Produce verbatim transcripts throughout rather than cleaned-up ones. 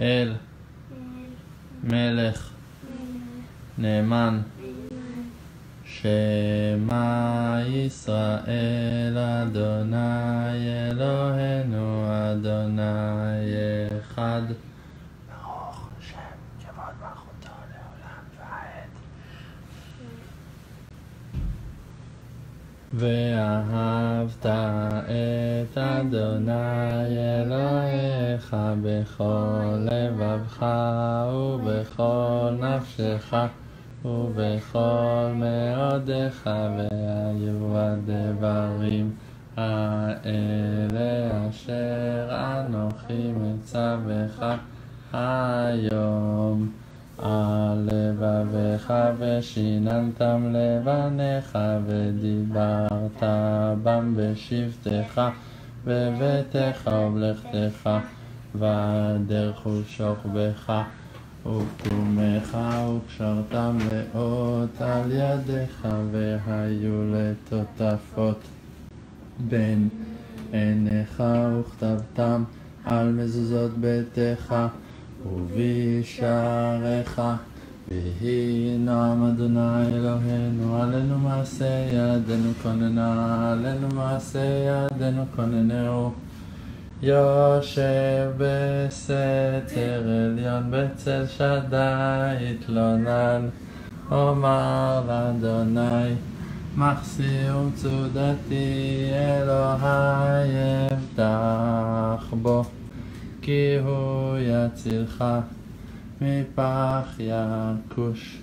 אל, מלך, נאמן, שמה ישראל אדוני אלוהינו אדוני אחד ברוך שם כבוד מלכותו לעולם ועד. ואהבת את אדוני אלוהיך בכל לבבך ובכל נפשך ובכל מאודך, והיו הדברים האלה אשר אנוכי מצווך היום על לבבך, ושיננתם לבניך, ודיברת בם בשבתך בביתך ובלכתך והדרך ושוכבך וקומך וקשרתם לאות על ידיך, והיו לטוטפות בין עיניך, וכתבתם על מזוזות ביתך ובשעריך. ויהי נועם אדוני אלוהינו עלינו מעשה ידינו כוננה, עלינו מעשה ידינו כוננהו. יושב בסתר עליון בצל שדי התלונן, אומר לאדוני מחסי ומצודתי אלוהי אבטח בו, כי הוא יצילך מפח יקוש,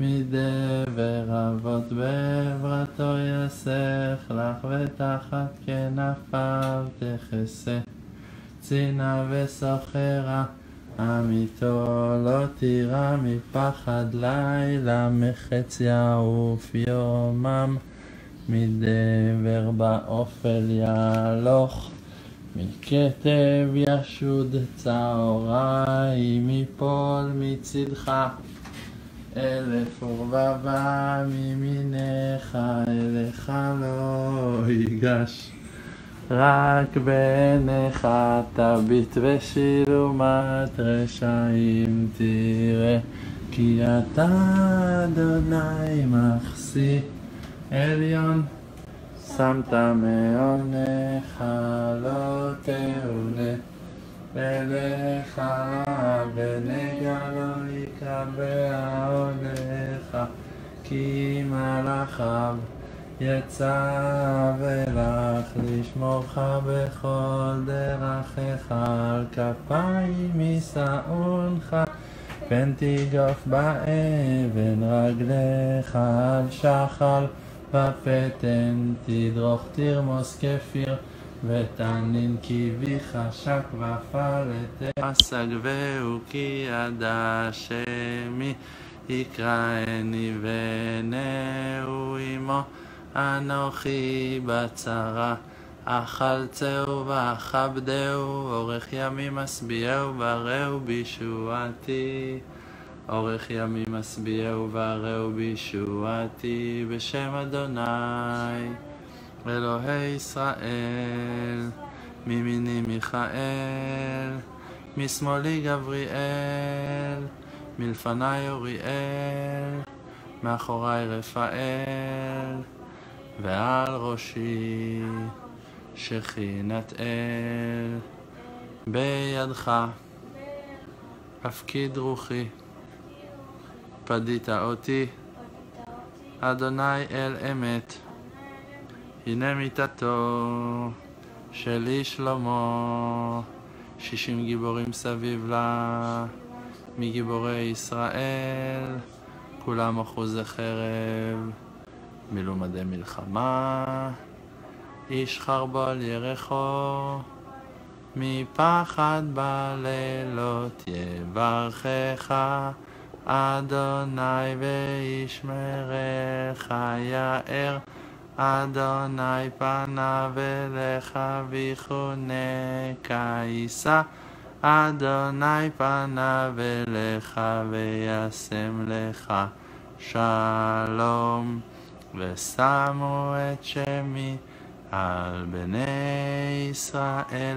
מדבר אבות בעברתו יסך לך, ותחת כנפיו תכסה. צינה וסוחרה עמיתו לא תירא, מפחד לילה מחץ יעוף יומם, מדבר באופל יהלוך, מכתב ישוד צהריים, מפול מצדך. אלף ורבבה ממינך אליך לא ייגש, רק בעיניך תביט ושילומת רשעים תראה, כי אתה אדוני מחסי עליון, שמת מעונך לא תעונה, אליך בנגע לא יקבע עונך, כי מלאכיו יצב אלך לשמורך בכל דרכך, על כפיים ישאונך, פן תגוף באבן רגליך, על שחל בפתן תדרוך תרמוס כפיר, ותנין כי ביך שק ופלת עסק, והוא כי ידע שמי יקראני ונאו עמו, אנוכי בצרה אכלצהו ואכבדהו, אורך ימים אשביעהו וראהו בישועתי, אורך ימים אשביעהו וראהו בישועתי, בשם אדוני אלוהי ישראל. מימיני מיכאל, משמאלי גבריאל, מלפני אוריאל, מאחורי רפאל, ועל ראשי שכינת אל. בידך הפקיד רוחי, פדית אותי אדוני אל אמת, הנה מיתתו של איש שלמה, שישים גיבורים סביב לה, מגיבורי ישראל, כולם אחוזי חרב, מלומדי מלחמה, איש חרבו על ירחו, מפחד בלילות יברכך אדוני וישמרך, יאר אדוני פניו אליך ויחונך, יישא אדוני פניו אליך וישם לך שלום. ושמו את שמי על בני ישראל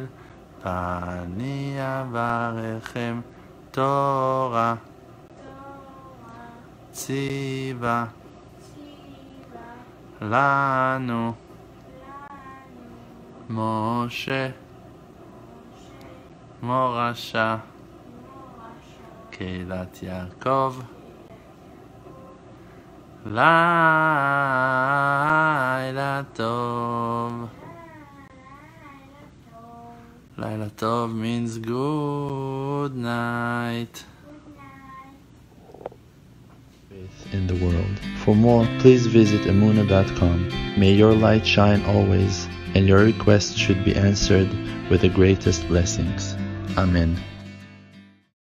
ואני אברכם תורה ציווה לנו משה מורשה קהילת יעקב לילה טוב. Laila Tov means good night. Faith in the world. For more, please visit emunah dot com. May your light shine always, and your requests should be answered with the greatest blessings. Amen.